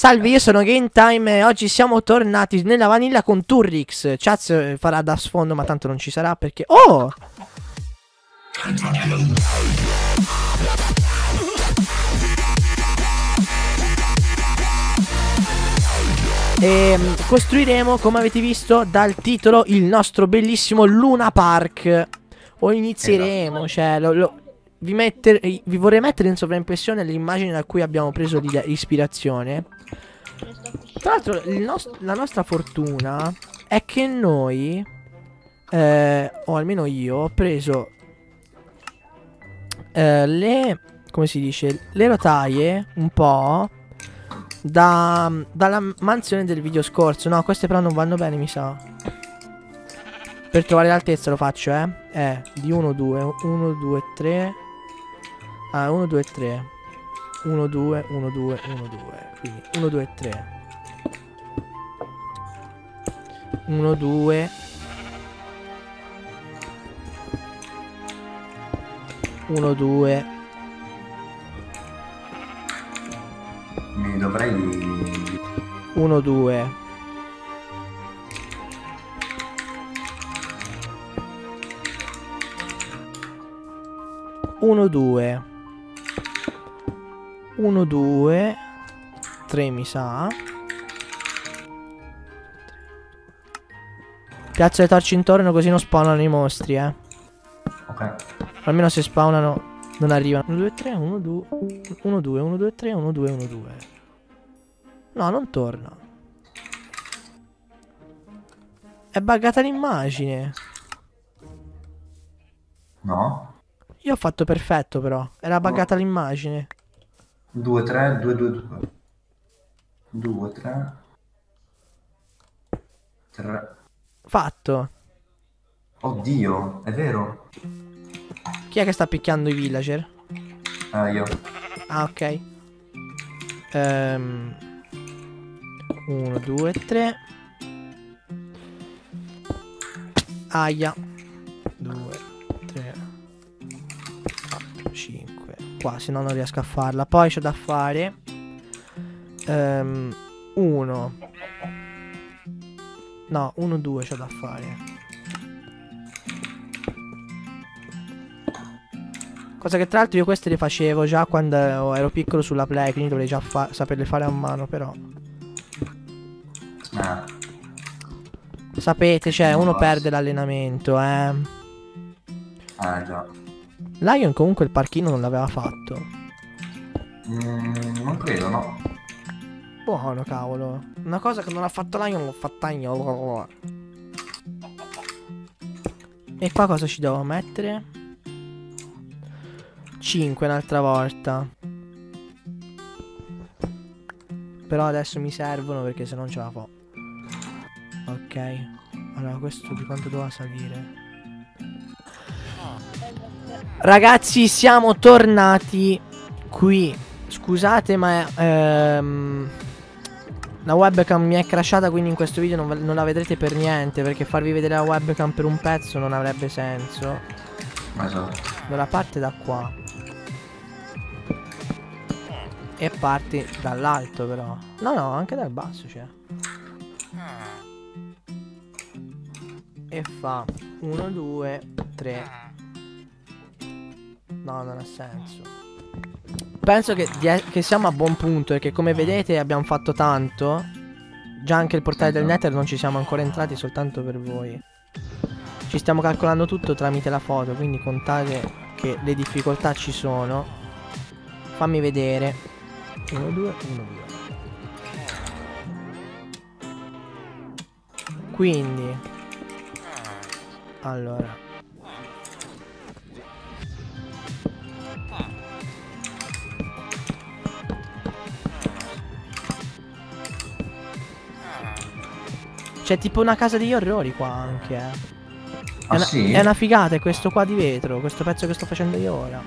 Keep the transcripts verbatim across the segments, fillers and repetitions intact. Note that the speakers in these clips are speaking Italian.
Salve, io sono Game Time e oggi siamo tornati nella Vanilla con Turrix. Chaz farà da sfondo, ma tanto non ci sarà perché... Oh! E costruiremo, come avete visto dal titolo, il nostro bellissimo Luna Park. O inizieremo, cioè... Lo, lo... Vi, metter, vi vorrei mettere in sovraimpressione l'immagine da cui abbiamo preso l'ispirazione. Tra l'altro nost la nostra fortuna è che noi eh, o almeno io ho preso eh, le, come si dice, le rotaie un po' da, dalla mansione del video scorso. No, queste però non vanno bene, mi sa. Per trovare l'altezza lo faccio, eh Eh, di uno, due, uno, due, tre. Ah, uno, due, tre uno, due, uno, due, uno, due. Quindi uno, due, tre uno, due uno, due. Mi dovrei... uno, due. uno, due uno, due tre, mi sa. Piazza le torce intorno così non spawnano i mostri, eh. Ok. Almeno se spawnano non arrivano. Uno, due, tre, uno, due uno, due, uno, due, tre, uno, due, uno, due. No, non torna. È buggata l'immagine. No. Io ho fatto perfetto però. Era buggata no. L'immagine. due, tre, due, due, due, tre, tre. Fatto. Oddio, è vero. Chi è che sta picchiando i villager? Ah, io. Ah, ok. uno, due, tre. Aia. Qua, se no non riesco a farla. Poi c'ho da fare um, uno. No, uno, due c'ho da fare. Cosa che tra l'altro io queste le facevo già quando ero piccolo sulla play, quindi dovrei già fa saperle fare a mano, però ah. Sapete, cioè, uno perde l'allenamento, eh. Ah, già. Lion comunque il parchino non l'aveva fatto. Mm, non credo, no. Buono, cavolo. Una cosa che non ha fatto Lion l'ho fatta io. E qua cosa ci devo mettere? cinque un'altra volta. Però adesso mi servono perché se non ce la fa. Ok. Allora questo di quanto doveva salire? Ragazzi, siamo tornati qui. Scusate, ma ehm, la webcam mi è crashata, quindi in questo video non, non la vedrete per niente, perché farvi vedere la webcam per un pezzo non avrebbe senso. Ma so. Allora parte da qua e parte dall'alto però. No, no, anche dal basso c'è, cioè. E fa uno, due, tre. No, non ha senso. Penso che, che siamo a buon punto, perché come vedete abbiamo fatto tanto. Già anche il portale del Nether non ci siamo ancora entrati, soltanto per voi. Ci stiamo calcolando tutto tramite la foto, quindi contate che le difficoltà ci sono. Fammi vedere. uno, due, uno, due. Quindi allora c'è tipo una casa degli orrori qua anche, eh. Ah, è una, sì? È una figata, è questo qua di vetro, questo pezzo che sto facendo io ora.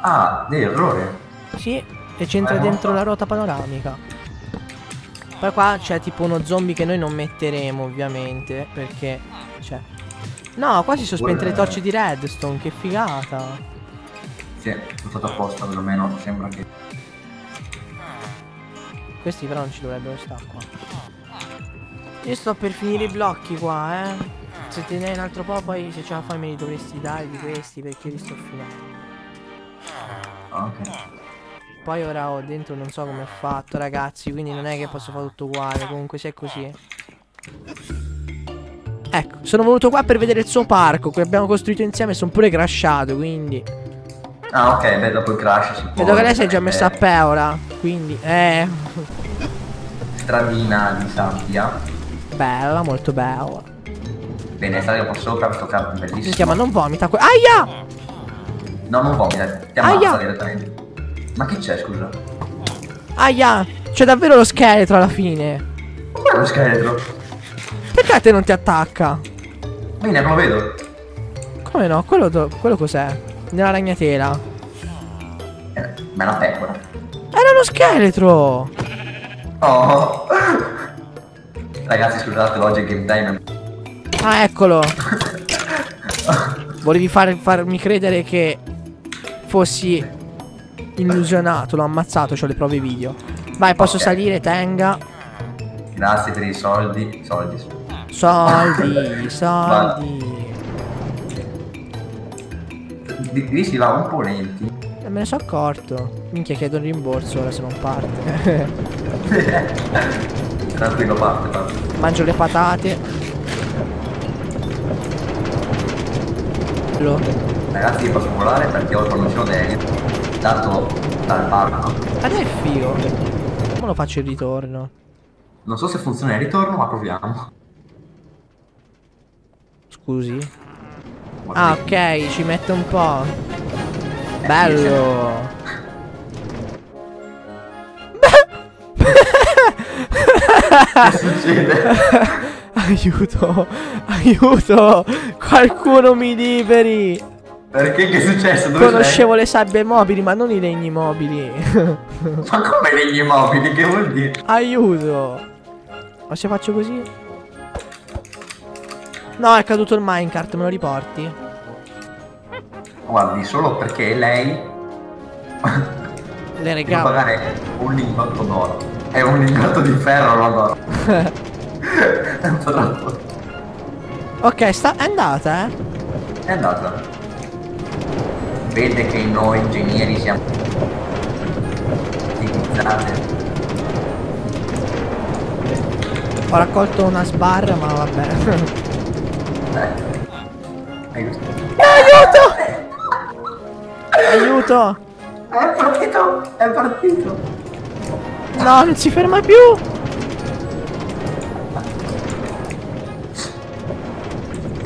Ah, degli orrori? Sì, e c'entra eh, dentro no. La ruota panoramica. Poi qua c'è tipo uno zombie che noi non metteremo ovviamente, perché... Cioè... No, qua si sono spente le torce di redstone, che figata. Sì, l'ho fatto apposta, perlomeno, sembra che... Questi però non ci dovrebbero stare qua. Io sto per finire i blocchi qua, eh. Se te ne dai un altro po', poi se ce la fai me li dovresti dare di questi, perché io li sto finendo. Ok. Poi ora ho dentro, non so come ho fatto, ragazzi, quindi non è che posso fare tutto uguale. Comunque se è così, eh. Ecco, sono venuto qua per vedere il suo parco che abbiamo costruito insieme e sono pure crashato, quindi... Ah, ok, beh, dopo il crash si può... Vedo che lei si è già messa a pecora, quindi... Eh... Stradina di sabbia. Bella, molto bella. Bene, stai qua sopra, toccato, bellissimo. Si chiama non vomita... Aia! No, non vomita, ti ammazza direttamente. Ma che c'è, scusa? Aia! C'è davvero lo scheletro alla fine. Com'è lo scheletro? Perché a te non ti attacca? Bene, non lo vedo. Come no? Quello, quello cos'è? Nella ragnatela. Eh, ma è una pecora. Era uno scheletro! Oh! Ragazzi, scusate, oggi è Game Time. Ah, eccolo! Volevi far, farmi credere che fossi illusionato, l'ho ammazzato, c'ho le prove video. Vai, posso okay. salire, tenga. Grazie per i soldi. Soldi. Soldi, soldi. Lì si va un po' lenti. Eh, me ne sono accorto. Minchia, chiedo un rimborso ora se non parte. Tranquillo, parte, parte. Mangio le patate. Lo. Ragazzi, io posso volare perché ho conosciuto dentro. Dato dal parco. Adesso è figo. Come lo faccio il ritorno? Non so se funziona il ritorno, ma proviamo. Scusi. Ah, ok, ci metto un po'. Bello. Che succede? Aiuto, aiuto. Qualcuno mi liberi. Perché? Che è successo? Dove conoscevo sei? Le sabbie mobili, ma non i legni mobili. Ma come legni mobili? Che vuol dire? Aiuto. Ma se faccio così? No, è caduto il minecart, me lo riporti? Guardi, solo perché lei... Le regalo. Devo pagare un lingotto d'oro. È un lingotto di ferro, non d'oro. È un po' troppo. Ok, sta... è andata, eh? È andata. Vede che noi ingegneri siamo... utilizzate. Ho raccolto una sbarra, ma vabbè. Aiuto. Aiuto! Aiuto! È partito! È partito! No, non si ferma più!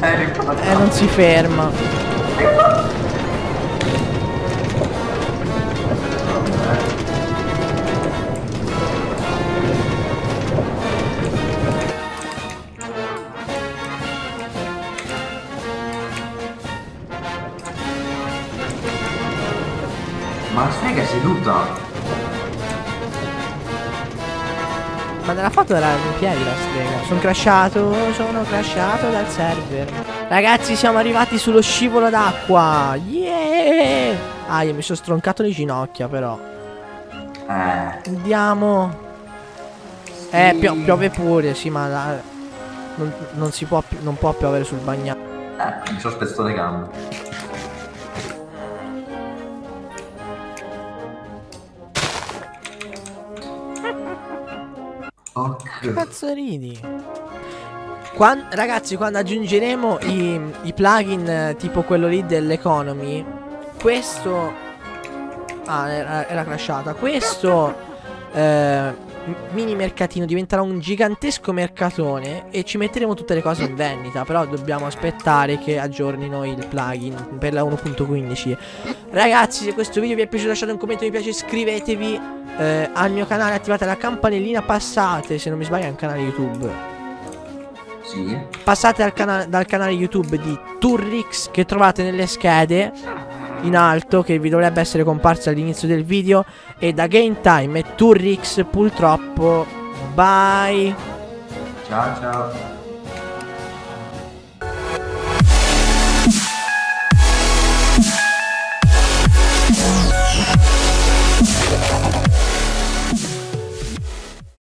Eh, non si ferma! Ma sai che è seduta? Ma nella foto era in piedi la strega. Sono crashato, sono crashato dal server. Ragazzi, siamo arrivati sullo scivolo d'acqua. Yeah! Ah, io mi sono stroncato le ginocchia però. Eh. Andiamo. Sì. Eh, pio piove pure, sì, ma la... non, non si può, non può piovere sul bagnato. Eh, mi sono spezzato le gambe. Oh, che cazzo ridi? Quando, ragazzi, quando aggiungeremo i, i plugin tipo quello lì dell'economy, questo... Ah, era, era crashata. Questo eh, mini mercatino diventerà un gigantesco mercatone e ci metteremo tutte le cose in vendita. Però dobbiamo aspettare che aggiornino il plugin per la uno punto quindici. Ragazzi, se questo video vi è piaciuto lasciate un commento, mi piace, iscrivetevi Eh, al mio canale, attivate la campanellina, passate, se non mi sbaglio, al canale YouTube. Sì. Passate al cana dal canale YouTube di Turrix, che trovate nelle schede in alto, che vi dovrebbe essere comparsa all'inizio del video. E da Game Time e Turrix, purtroppo. Bye. Ciao ciao.